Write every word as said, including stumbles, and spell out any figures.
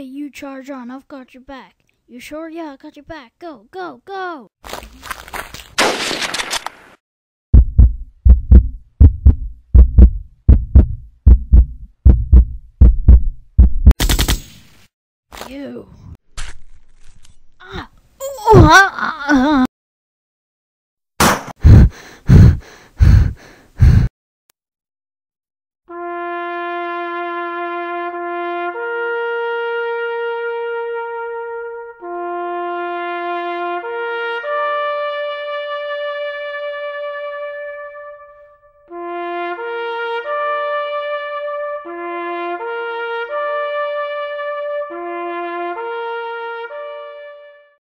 Okay, you charge on. I've got your back. You sure? Yeah, I got your back. Go, go, go! You. Ah! Ooh, ah, ah, ah.